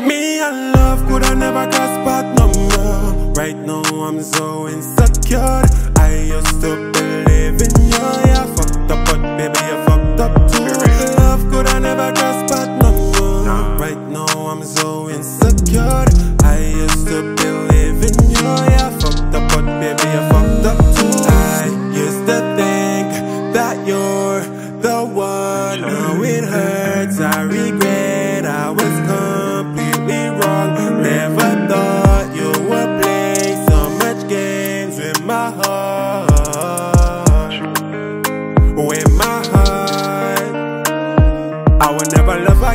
Me and love could have never crossed paths no more. Right now I'm so insecure. I used to believe in you. Yeah, fucked up, but baby you fucked up too. Love could have never crossed paths no more. Right now I'm so insecure. I used to believe in you. Yeah, fucked up, but baby you fucked up too. I used to think that you're the one. Now it hurts, I regret I was gone.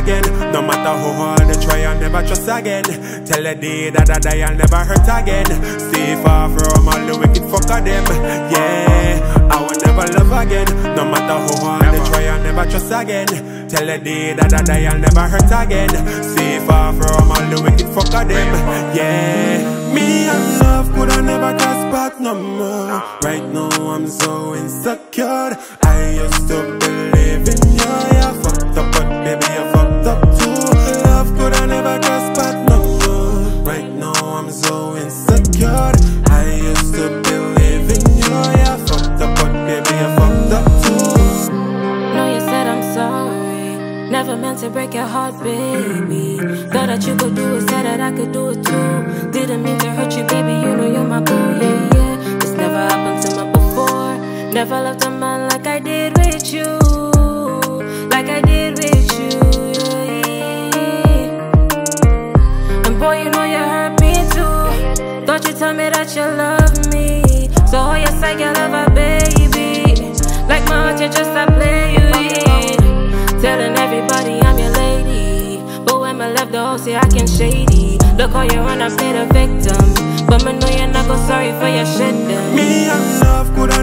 Again. No matter how hard I try, I'll never trust again. Till the day that I die, I'll never hurt again. Stay far from all the wicked fuck of them. Yeah, I will never love again. No matter how hard I try, I'll never trust again. Till the day that I die, I'll never hurt again. Stay far from all the wicked fuck of them. Yeah, me and love could have never crossed paths no more. Right now I'm so insecure. I used to believe in you. I fucked up, but baby I fucked up. Never meant to break your heart, baby. Thought that you could do it, said that I could do it too. Didn't mean to hurt you, baby, you know you're my boo, yeah, yeah. This never happened to me before. Never loved a man like I did with you. Like I did with you, yeah. And boy, you know you hurt me too. Thought you told me that you love me. So oh yes, I can love her, baby. Like my heart, you just a play you in. Telling everybody I'm your lady, but when my left the whole say I can shady. Look how you run, I play the victim, but me know you're not go sorry for your shit. Me and love could